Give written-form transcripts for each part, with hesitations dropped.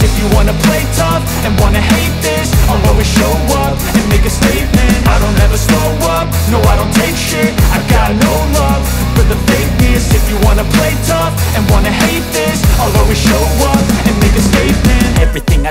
If you wanna play tough and wanna hate this, I'll always show up and make a statement. I don't ever slow up, no I don't take shit. I got no love for the fakeness. If you wanna play tough and wanna hate this, I'll always show up and make a statement. Everything I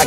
I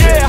yeah.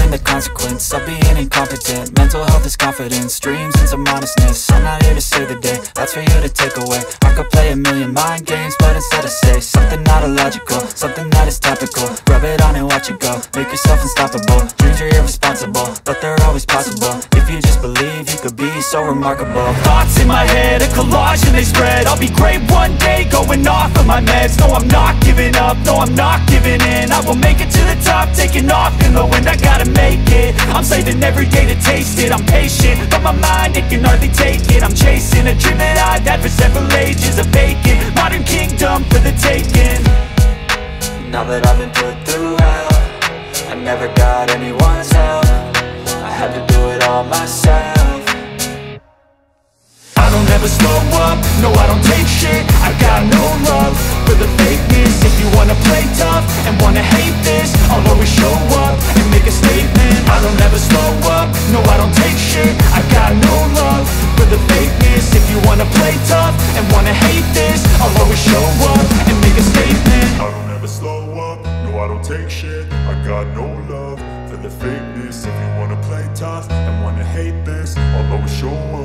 learn the consequence of being incompetent. Mental health is confidence, dreams and some modestness. I'm not here to save the day, that's for you to take away. I could play a million mind games, but instead I say something not illogical, something that is topical. Rub it on and watch it go, make yourself unstoppable. Dreams are irresponsible, but they're always possible. If you just believe, you could be so remarkable. Thoughts in my head, a collage and they spread. I'll be great one day, going off of my meds. No, I'm not giving up, no, I'm not giving in. I will make it to the top, taking off in the wind. I gotta make it, I'm saving every day to taste it. I'm patient, but my mind, it can hardly take it. I'm chasing a dream that I've had for several ages, a vacant modern kingdom for the taking. Now that I've been put through hell, I never got anyone's help. I had to do it all myself. I don't ever slow up, no I don't take shit. I've got no love for the fakeness. If you wanna play tough and wanna hate this, I'll always show up and make a statement. I don't ever slow up, no I don't take shit. I've got no love for the fakeness. If you wanna play tough and wanna hate this, I'll always show up and make a statement. I don't ever slow up, no I don't take shit. I got no love for the fakeness. If you wanna play tough and wanna hate this, I'll always show up.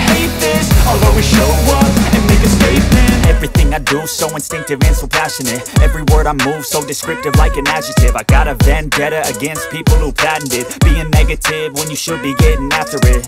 hate this, I'll always show up and make a statement. Everything I do, so instinctive and so passionate. Every word I move, so descriptive like an adjective. I got a vendetta against people who patented being negative when you should be getting after it.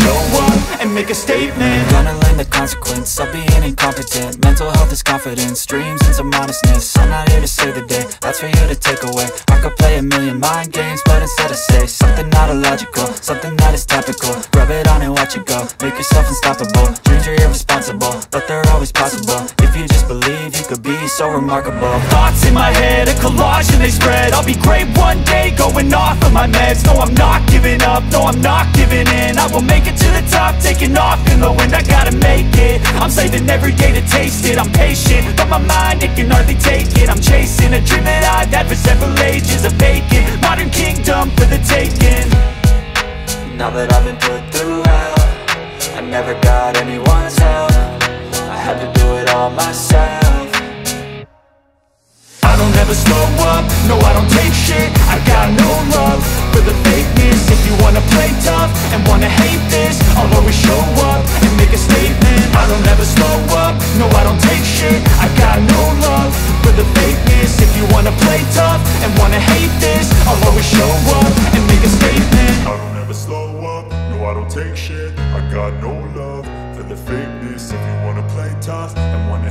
make a statement. I'm gonna learn the consequence of being incompetent. Mental health is confidence, dreams and some honestness. I'm not here to save the day, that's for you to take away. I could play a million mind games, but instead I say something not illogical, something that is topical. Rub it on and watch it go, make yourself unstoppable. Dreams are irresponsible, but they're always possible. If you just believe, you could be so remarkable. Thoughts in my head, a collage and they spread. I'll be great one day, going off of my meds. No, I'm not giving up, no, I'm not giving in. I will make it to the top, taking off in the wind. I gotta make it, I'm saving every day to taste it. I'm patient, but my mind, it can hardly take it. I'm chasing a dream that I've had for several ages. A vacant, modern kingdom for the taking. Now that I've been put through hell, I never got anyone's help, I had to do it all myself. I don't ever slow up, no I don't take shit. I got no love for the fakeness. If you wanna play tough and wanna hate this, I'll always show up and make a statement. I don't ever slow up, no I don't take shit. I got no love for the fakeness. If you wanna play tough and wanna hate this, I'll always show up and make a statement. I don't ever slow up, no I don't take shit. I got no love for the fakeness. If you wanna play tough and wanna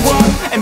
up and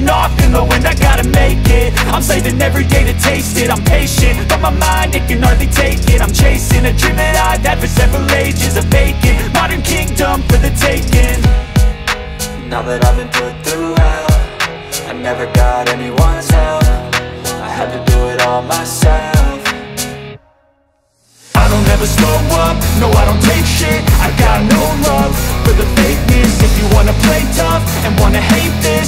off in the wind. I gotta make it, I'm saving every day to taste it. I'm patient, but my mind, it can hardly take it. I'm chasing a dream that I've had for several ages. A vacant, modern kingdom for the taking. Now that I've been put through hell, I never got anyone's help, I had to do it all myself. I don't ever slow up, no I don't take shit. I got no love for the fakeness. If you wanna play tough and wanna hate this,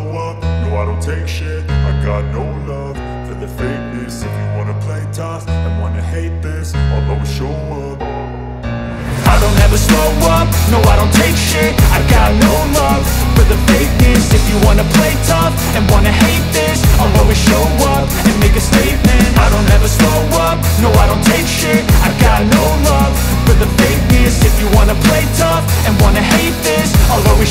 up, no I don't take shit. I got no love for the fakeness. If you wanna play tough and wanna hate this, I'll always show up. I don't ever slow up, no I don't take shit. I got no love for the fakeness. If you wanna play tough and wanna hate this, I'll always show up and make a statement. I don't ever slow up, no I don't take shit. I got no love for the fakeness. If you wanna play tough and wanna hate this, I'll always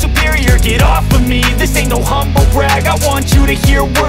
superior. Get off of me, this ain't no humble brag. I want you to hear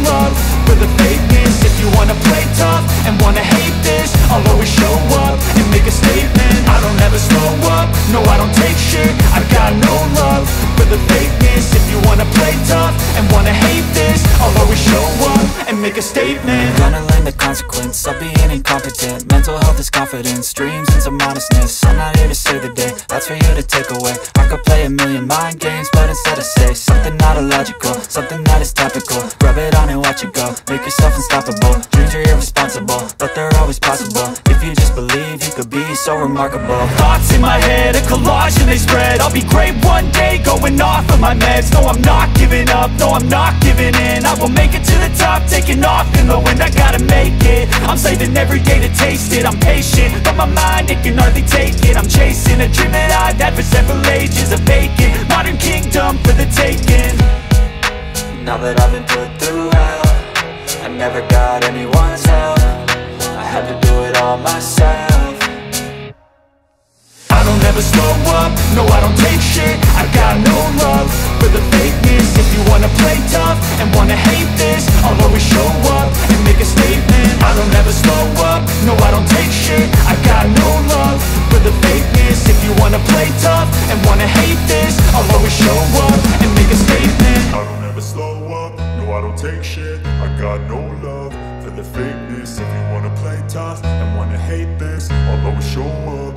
love for the fakeness. If you wanna play tough and wanna hate this, I'll always show up and make a statement. I don't ever slow up, no I don't take shit. I've got no love for the fakeness. If you wanna play tough and wanna hate this, I'll always show up and make a statement. I'm gonna learn the consequence of being incompetent. Mental health is confidence, dreams into modestness. I'm not here to save the day, that's for you to take away. I could play a million mind games, but instead I say something not illogical, something that is topical. Rub it on and watch it go, make yourself unstoppable. Dreams are irresponsible, but they're always possible. If you just believe, you could be so remarkable. Thoughts in my head, a collage and they spread. I'll be great one day, going off of my meds. No, I'm not giving up, no, I'm not giving in. I will make it to the top, taking off in the wind. I gotta make it, I'm saving every day to taste it. I'm patient, but my mind, it can hardly take it. I'm chasing a dream that I've had for several ages. A vacant modern kingdom for the taking. Now that I've been put through hell, I never got anyone's help. I had to do it all myself. I don't ever slow up, no I don't take shit. I've got no love for the fakeness. If you wanna play tough and wanna hate this, I'll always show up and make a statement. I don't ever slow up, no I don't take shit. I've got no love for the fakeness. If you wanna play tough and wanna hate this, I'll always show up and make a statement. I don't ever slow up, no I don't take shit. I got no love for the fakeness. If you wanna play tough and wanna hate this, I'll always show up.